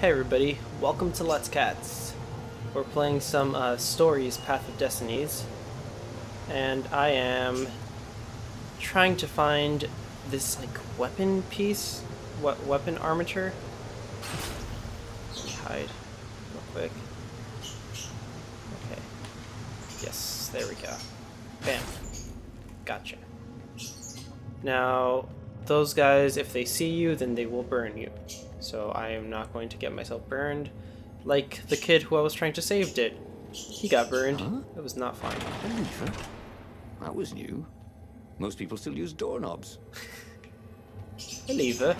Hey everybody, welcome to Let's Cats. We're playing some Stories: Path of Destinies, and I am trying to find this like weapon piece, what weapon armature? Let's hide real quick. Okay. Yes, there we go. Bam. Gotcha. Now, those guys, if they see you, then they will burn you. So I am not going to get myself burned like the kid who I was trying to save did. He got burned. Huh? It was not fun. That was new. Most people still use doorknobs. A lever.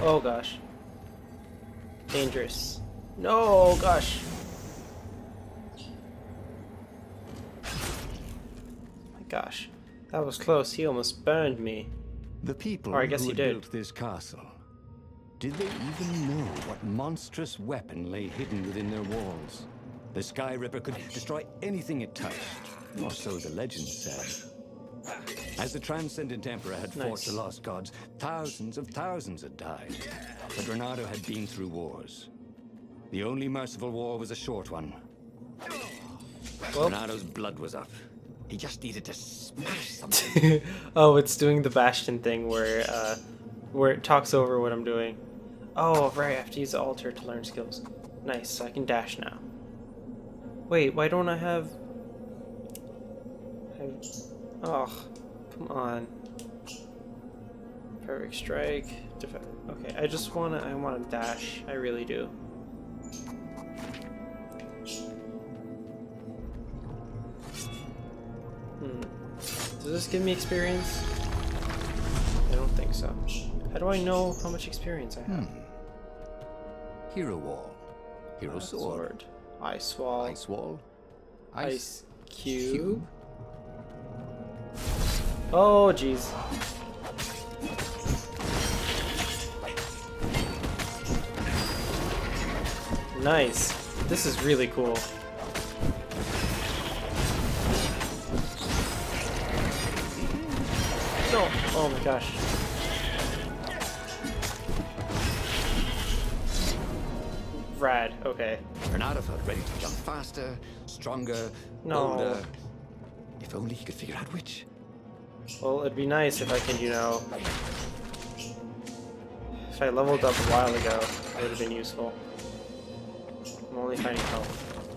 Oh gosh. Dangerous. No, oh, gosh. My gosh. That was close. He almost burned me. The people or I guess who he did. Built this castle. Did they even know what monstrous weapon lay hidden within their walls? The Skyripper could destroy anything it touched, or so the legend said. As the Transcendent Emperor had fought the Lost Gods, thousands had died. But Reynardo had been through wars. The only merciful war was a short one. Well, Reynardo's blood was up. He just needed to smash something. Oh, it's doing the Bastion thing where it talks over what I'm doing. Oh, right, I have to use the altar to learn skills. Nice, so I can dash now. Wait, why don't I have... Oh, come on. Perfect strike. Defense. Okay, I wanna dash. I really do. Does this give me experience? I don't think so. How do I know how much experience I have? Hero wall. Hero sword. Ice wall. Ice wall. Ice cube. Oh, jeez. Nice. This is really cool. No. Oh my gosh. Rad, okay. Reynardo felt ready to jump faster, stronger, older. If only he could figure out which. Well, it'd be nice if I could, you know... If I leveled up a while ago, it would have been useful. I'm only finding help.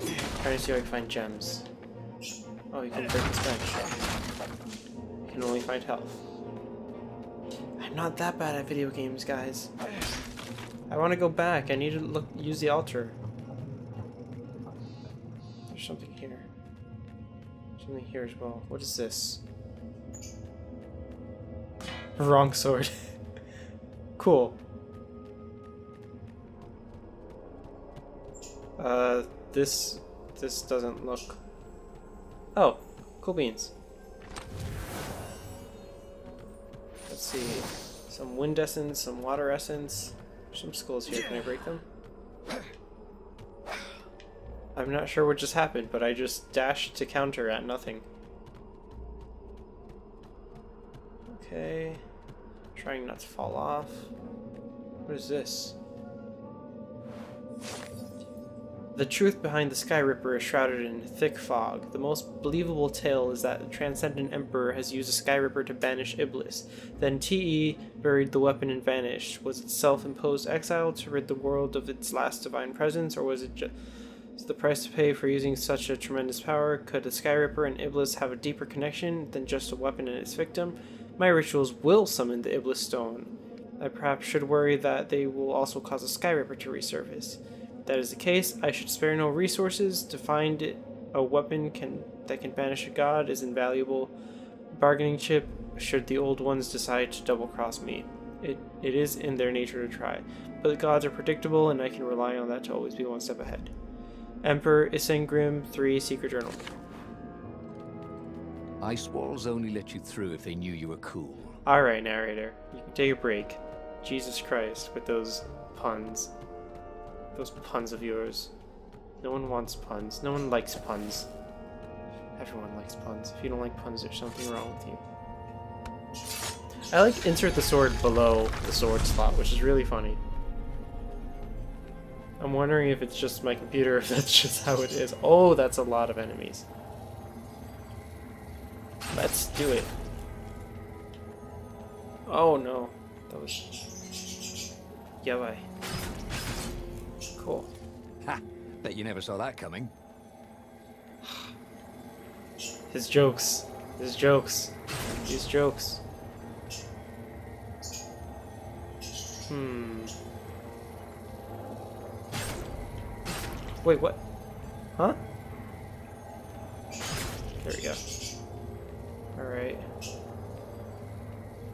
I'm trying to see if I can find gems. Oh, you can break this bench. You can only find health. I'm not that bad at video games, guys. I want to go back. I need to use the altar. There's something here. Something here as well. What is this? Wrong sword. Cool. This doesn't look... Oh, cool beans. Let's see. Some wind essence, some water essence. Some skulls here. Can I break them? I'm not sure what just happened, but I just dashed to counter at nothing. Okay. Trying not to fall off. What is this? The truth behind the Skyripper is shrouded in thick fog. The most believable tale is that the Transcendent Emperor has used a Skyripper to banish Iblis. Then T.E. buried the weapon and vanished. Was it self-imposed exile to rid the world of its last divine presence, or was it just the price to pay for using such a tremendous power? Could the Skyripper and Iblis have a deeper connection than just a weapon and its victim? My rituals will summon the Iblis stone. I perhaps should worry that they will also cause a Skyripper to resurface. If that is the case, I should spare no resources to find it. A weapon that can banish a god is invaluable. Bargaining chip should the old ones decide to double-cross me. It is in their nature to try, but the gods are predictable and I can rely on that to always be one step ahead. Emperor Isengrim 3 Secret Journal. Ice walls only let you through if they knew you were cool. Alright, narrator. You can take a break. Jesus Christ, with those puns. Those puns of yours. No one wants puns. No one likes puns. Everyone likes puns. If you don't like puns, there's something wrong with you. I like insert the sword below the sword slot, which is really funny. I'm wondering if it's just my computer, if that's just how it is. Oh, that's a lot of enemies. Let's do it. Oh no, that was... Yeah, bye. Cool. Ha! Bet you never saw that coming. His jokes. His jokes. His jokes. Wait, what? Huh? There we go. Alright.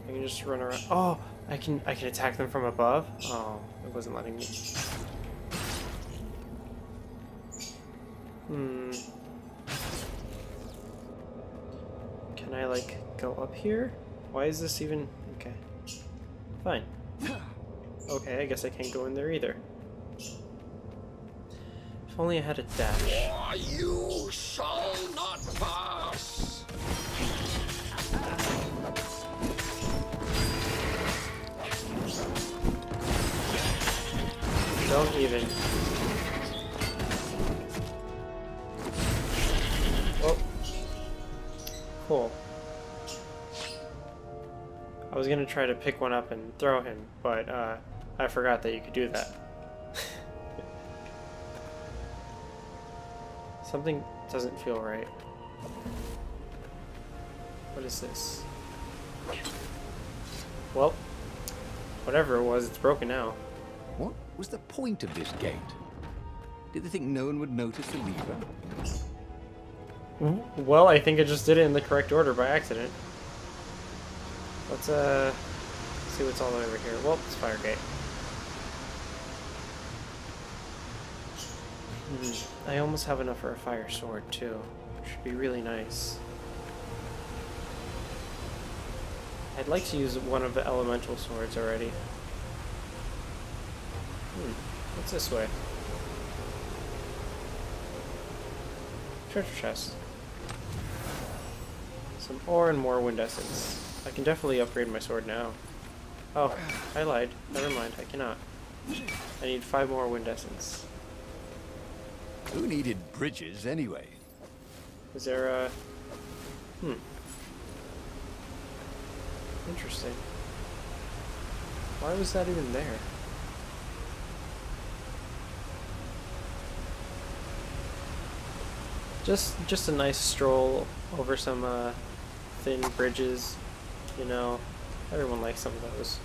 I can just run around. Oh! I can attack them from above? Oh, it wasn't letting me. Can I, like, go up here? Why is this even... Okay. Fine. Okay, I guess I can't go in there either. If only I had a dash. Oh, you shall not pass! Don't even. Oh. Cool. I was gonna try to pick one up and throw him, but I forgot that you could do that. Something doesn't feel right. What is this? Well, whatever it was, it's broken now. What was the point of this gate? Did they think no one would notice the lever? Well, I think I just did it in the correct order by accident. Let's see what's all over here. Well, it's fire gate. I almost have enough for a fire sword too, which would be really nice. I'd like to use one of the elemental swords already. What's this way? Treasure chest. Some ore and more wind essence. I can definitely upgrade my sword now. Oh, I lied. Never mind, I cannot. I need 5 more wind essence. Who needed bridges anyway? Is there a... Interesting. Why was that even there? Just a nice stroll over some thin bridges, you know. Everyone likes some of those.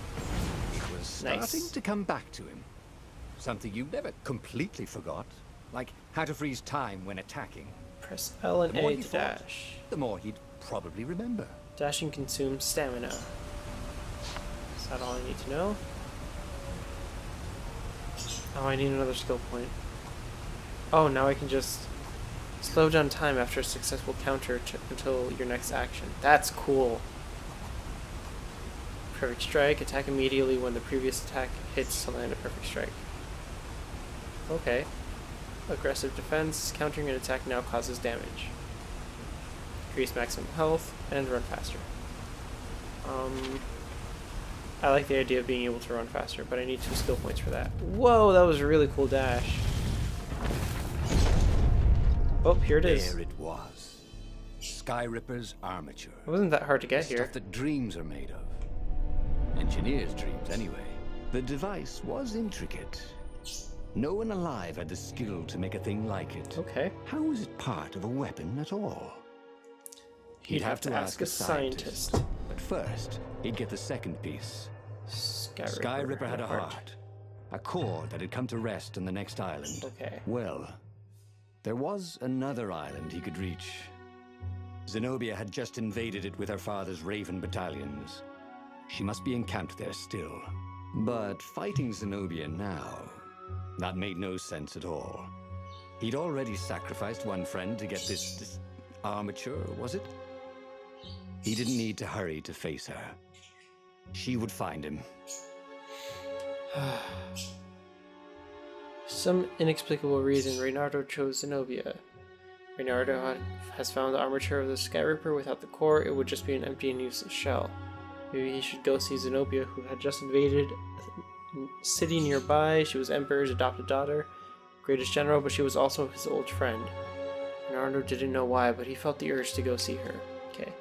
It was starting to come back to him. Something you never completely forgot. Like how to freeze time when attacking. Press L and A to dash. The more he'd probably remember. Dashing consumes stamina. Is that all I need to know? Oh, I need another skill point. Oh, now I can just slow down time after a successful counter until your next action. That's cool. Perfect strike. Attack immediately when the previous attack hits to land a perfect strike. Okay. Aggressive defense, countering an attack now causes damage. Increase maximum health, and run faster. I like the idea of being able to run faster, but I need 2 skill points for that. Whoa, that was a really cool dash. Oh, here it is. There it was. Skyripper's armature. It wasn't that hard to get here. Stuff that dreams are made of. Engineers' dreams, anyway. The device was intricate. No one alive had the skill to make a thing like it. Okay. How was it part of a weapon at all? He'd have to ask a scientist. But first, he'd get the second piece. Skyripper had a heart. A core that had come to rest on the next island. Okay. Well, there was another island he could reach. Zenobia had just invaded it with her father's Raven battalions. She must be encamped there still. But fighting Zenobia now... That made no sense at all. He'd already sacrificed one friend to get this armature, was it? He didn't need to hurry to face her. She would find him. Some inexplicable reason, Reynardo chose Zenobia. Reynardo has found the armature of the Skyripper. Without the core, it would just be an empty and useless shell. Maybe he should go see Zenobia, who had just invaded... city nearby. She was Emperor's adopted daughter. greatest general, but she was also his old friend. Reynardo didn't know why, but he felt the urge to go see her. Okay.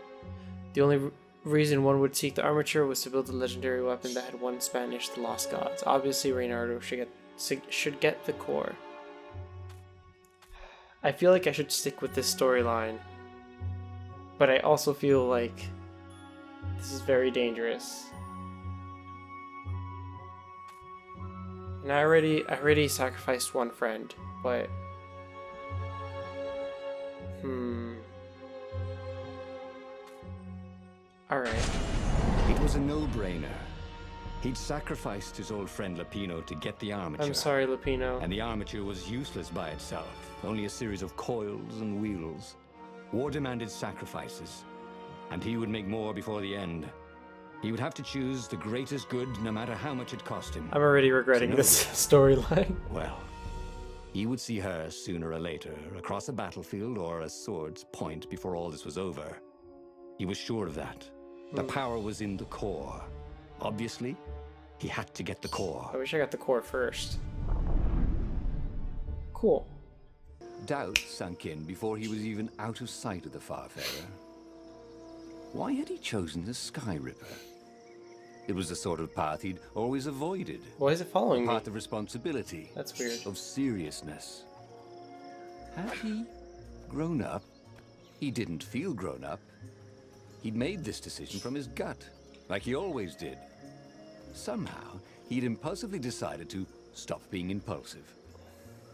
The only reason one would seek the armature was to build a legendary weapon that had once banished the lost gods. Obviously, Reynardo should get the core. I feel like I should stick with this storyline, but I also feel like this is very dangerous. And I already sacrificed one friend, but alright. It was a no-brainer. He'd sacrificed his old friend Lupino to get the armature. I'm sorry, Lupino. And the armature was useless by itself, only a series of coils and wheels. War demanded sacrifices, and he would make more before the end. He would have to choose the greatest good, no matter how much it cost him. I'm already regretting this storyline. Well, he would see her sooner or later, across a battlefield or a sword's point before all this was over. He was sure of that. The power was in the core. Obviously, he had to get the core. I wish I got the core first. Cool. Doubt sunk in before he was even out of sight of the Farfarer. Why had he chosen the Skyripper? It was the sort of path he'd always avoided. Why is it following me? Path of responsibility. That's weird. Of seriousness. Had he grown up? He didn't feel grown up. He'd made this decision from his gut, like he always did. Somehow, he'd impulsively decided to stop being impulsive.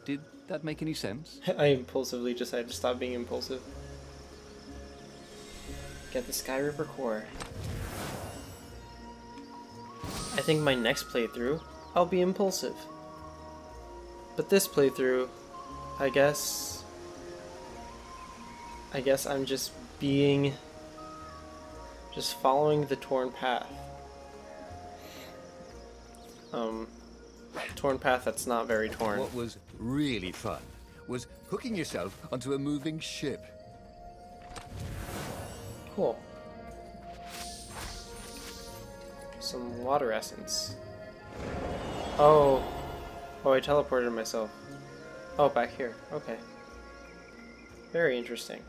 Did that make any sense? I impulsively decided to stop being impulsive. Get the Skyripper core. I think my next playthrough, I'll be impulsive. But this playthrough, I guess I'm just being... just following the torn path. Torn path that's not very torn. What was really fun was hooking yourself onto a moving ship. Cool. Some water essence. Oh. Oh, I teleported myself. Oh, back here. Okay. Very interesting.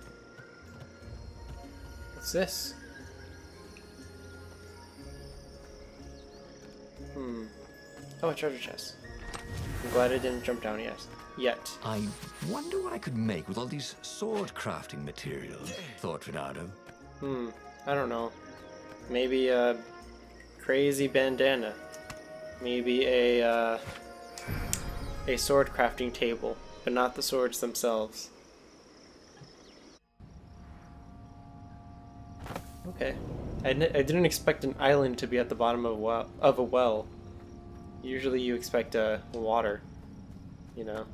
What's this? Oh, a treasure chest. I'm glad I didn't jump down yet. I wonder what I could make with all these sword crafting materials, thought Reynardo. I don't know. Maybe a crazy bandana. Maybe a sword crafting table, but not the swords themselves. Okay. I didn't expect an island to be at the bottom of a well. Usually you expect water, you know.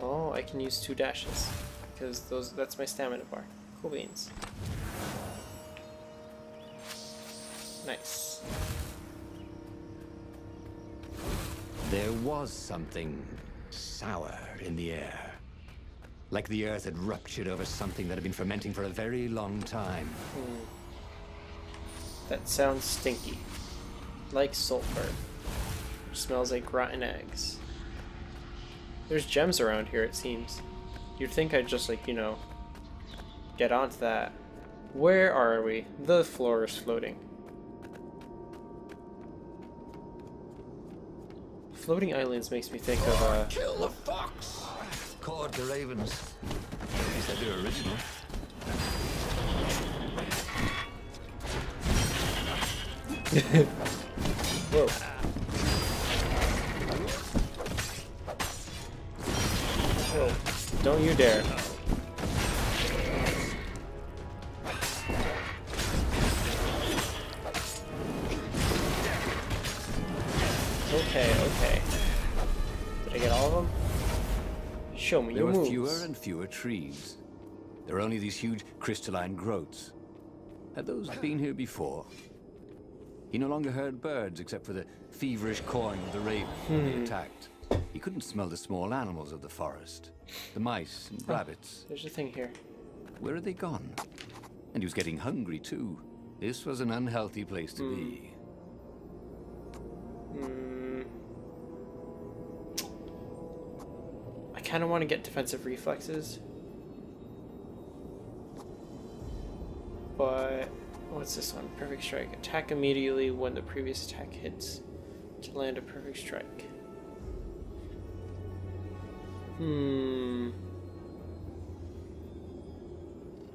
Oh, I can use two dashes because that's my stamina bar. Cool beans. Nice. There was something sour in the air. Like the earth had ruptured over something that had been fermenting for a very long time. That sounds stinky. Like sulfur. Which smells like rotten eggs. There's gems around here, it seems. You'd think I'd just, like, you know, get onto that. Where are we? The floor is floating. Floating islands makes me think of, Kill the fox! Cord the ravens. At least I do original. Whoa. Whoa. Don't you dare. Okay. Did I get all of them? Show me your moves. There were fewer and fewer trees. There were only these huge crystalline growths. Had those been here before? He no longer heard birds except for the feverish cawing of the ravens when they attacked. He couldn't smell the small animals of the forest. The mice and rabbits. There's a thing here. Where are they gone? And he was getting hungry too. This was an unhealthy place to be. I kind of want to get defensive reflexes. But what's this one? Perfect strike. Attack immediately when the previous attack hits to land a perfect strike.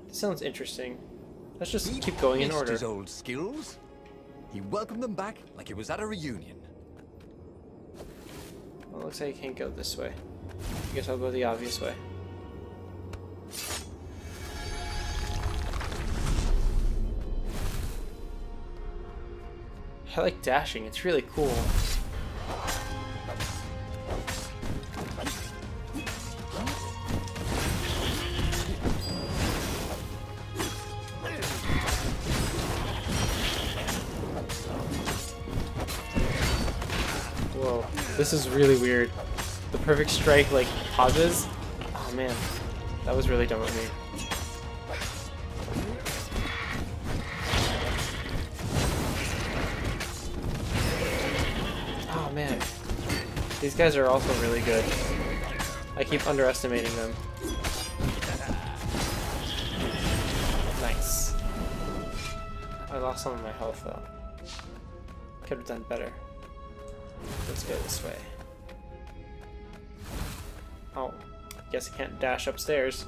This sounds interesting. Let's just keep going in order. His old skills. He welcomed them back like it was at a reunion. Well, it looks like I can't go this way. I guess I'll go the obvious way. I like dashing. It's really cool. This is really weird. The perfect strike, like, pauses. Oh man, that was really dumb of me. Oh man, these guys are also really good. I keep underestimating them. Nice. I lost some of my health though. Could have done better. Let's go this way. Oh, guess I can't dash upstairs.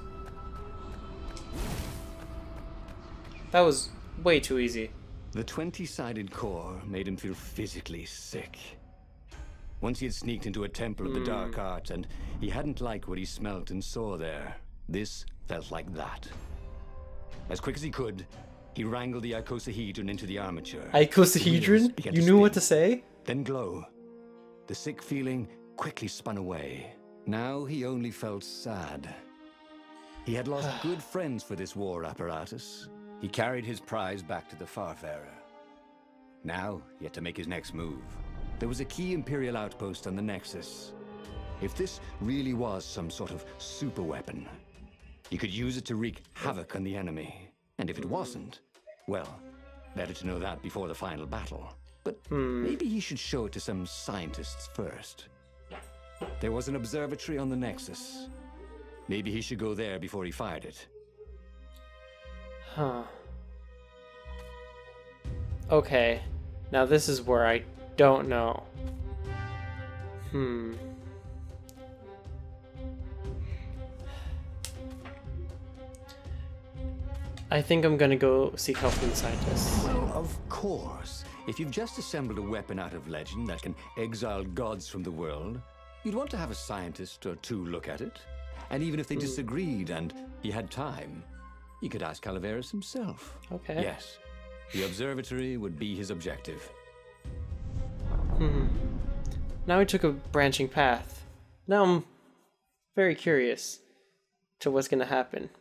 That was way too easy. The 20-sided core made him feel physically sick. Once he had sneaked into a temple of the dark arts, and he hadn't liked what he smelt and saw there. This felt like that. As quick as he could, he wrangled the icosahedron into the armature. Icosahedron? You knew what to say? Then glow. The sick feeling quickly spun away. Now he only felt sad. He had lost good friends for this war apparatus. He carried his prize back to the Farfarer. Now he had to make his next move. There was a key Imperial outpost on the Nexus. If this really was some sort of super weapon, he could use it to wreak havoc on the enemy. And if it wasn't, well, better to know that before the final battle. But maybe he should show it to some scientists first. There was an observatory on the Nexus. Maybe he should go there before he fired it. Huh. Okay. Now this is where I don't know. I think I'm gonna go seek help from the scientists. Well, of course. If you've just assembled a weapon out of legend that can exile gods from the world, you'd want to have a scientist or two look at it. And even if they disagreed and he had time, he could ask Calaveras himself. Okay. Yes, the observatory would be his objective. Now we took a branching path. Now I'm very curious to what's going to happen.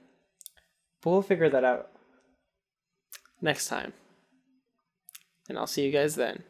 But we'll figure that out next time. And I'll see you guys then.